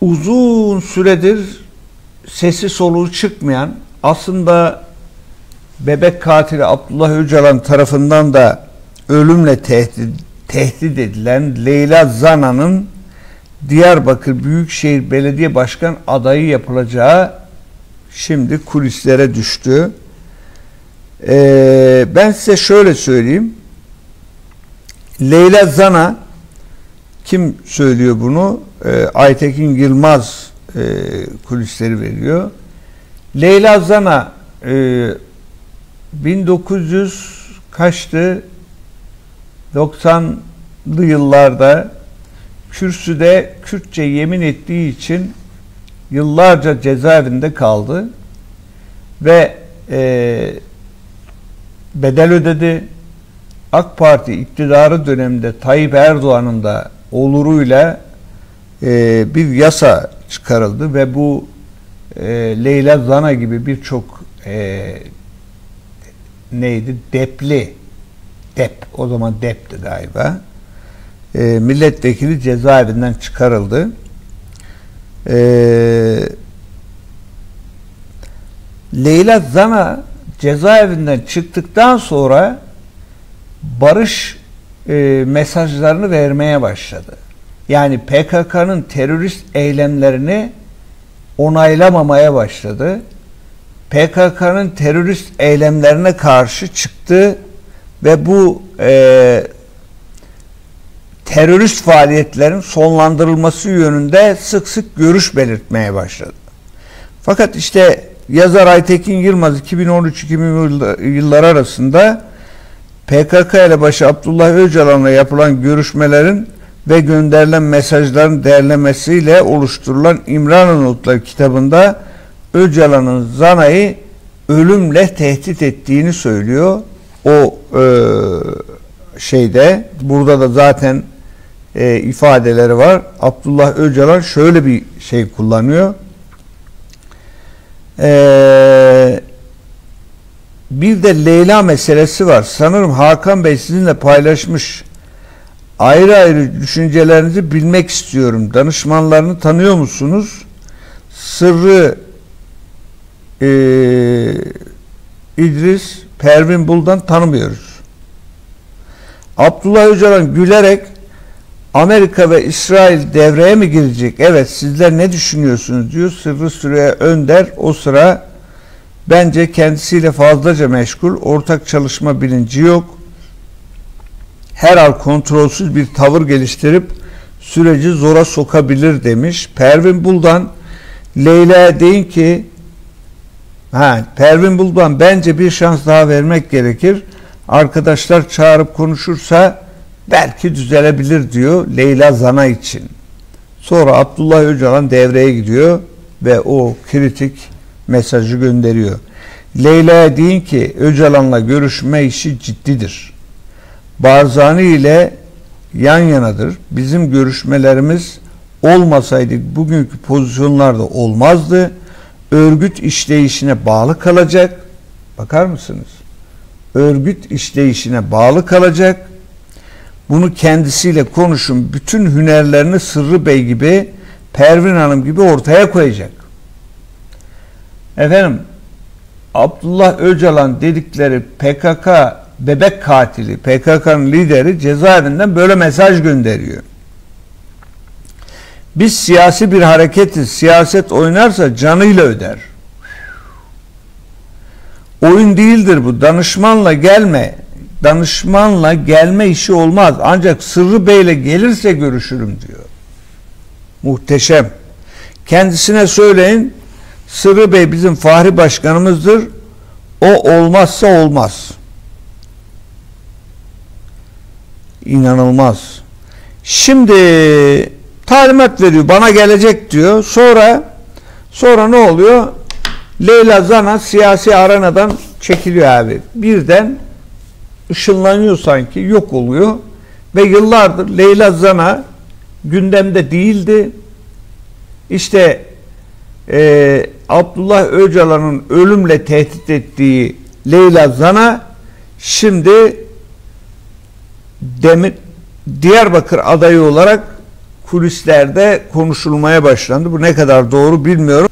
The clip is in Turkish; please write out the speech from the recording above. uzun süredir sesi soluğu çıkmayan, aslında bebek katili Abdullah Öcalan tarafından da ölümle tehdit edilen Leyla Zana'nın Diyarbakır Büyükşehir Belediye Başkan adayı yapılacağı şimdi kulislere düştü. Ben size şöyle söyleyeyim. Leyla Zana, kim söylüyor bunu? Aytekin Yılmaz kulisleri veriyor. Leyla Zana 90'lı yıllarda kürsüde Kürtçe yemin ettiği için yıllarca cezaevinde kaldı ve bedel ödedi. AK Parti iktidarı döneminde Tayyip Erdoğan'ın da oluruyla bir yasa çıkarıldı ve bu Leyla Zana gibi birçok o zaman DEP'ti galiba, milletvekili cezaevinden çıkarıldı. Leyla Zana cezaevinden çıktıktan sonra barış mesajlarını vermeye başladı. Yani PKK'nın terörist eylemlerini onaylamamaya başladı. PKK'nın terörist eylemlerine karşı çıktı ve bu terörist faaliyetlerin sonlandırılması yönünde sık sık görüş belirtmeye başladı. Fakat işte yazar Aytekin Yılmaz 2013-2020 yılları arasında PKK elebaşı Abdullah Öcalan'la yapılan görüşmelerin ve gönderilen mesajların değerlemesiyle oluşturulan İmralı Notları kitabında Öcalan'ın Zana'yı ölümle tehdit ettiğini söylüyor. O burada da zaten ifadeleri var. Abdullah Öcalan şöyle bir şey kullanıyor. Bir de Leyla meselesi var. Sanırım Hakan Bey sizinle paylaşmış. Ayrı ayrı düşüncelerinizi bilmek istiyorum. Danışmanlarını tanıyor musunuz? Sırrı Pervin Buldan tanımıyoruz. Abdullah Öcalan gülerek Amerika ve İsrail devreye mi girecek? Evet, sizler ne düşünüyorsunuz diyor Sırrı Süreyya Önder. O sıra bence kendisiyle fazlaca meşgul, ortak çalışma bilinci yok. Her an kontrolsüz bir tavır geliştirip süreci zora sokabilir demiş. Pervin Buldan, bence bir şans daha vermek gerekir. Arkadaşlar çağırıp konuşursa belki düzelebilir diyor Leyla Zana için. Sonra Abdullah Öcalan devreye giriyor ve o kritik mesajı gönderiyor. Leyla'ya deyin ki Öcalan'la görüşme işi ciddidir. Barzani ile yan yanadır. Bizim görüşmelerimiz olmasaydı bugünkü pozisyonlarda olmazdı. Örgüt işleyişine bağlı kalacak. Bakar mısınız? Örgüt işleyişine bağlı kalacak. Bunu kendisiyle konuşun. Bütün hünerlerini Sırrı Bey gibi, Pervin Hanım gibi ortaya koyacak. Efendim, Abdullah Öcalan dedikleri PKK bebek katili, PKK'nın lideri cezaevinden böyle mesaj gönderiyor. Biz siyasi bir hareketiz. Siyaset oynarsa canıyla öder. Oyun değildir bu. Danışmanla gelme işi olmaz. Ancak Sırrı Bey'le gelirse görüşürüm diyor. Muhteşem. Kendisine söyleyin, Sırrı Bey bizim Fahri Başkanımızdır. O olmazsa olmaz. İnanılmaz. Şimdi talimat veriyor. Bana gelecek diyor. Sonra ne oluyor? Leyla Zana siyasi arenadan çekiliyor abi. Birden ışınlanıyor sanki. Yok oluyor. Ve yıllardır Leyla Zana gündemde değildi. İşte Abdullah Öcalan'ın ölümle tehdit ettiği Leyla Zana şimdi Diyarbakır adayı olarak kulislerde konuşulmaya başlandı. Bu ne kadar doğru bilmiyorum.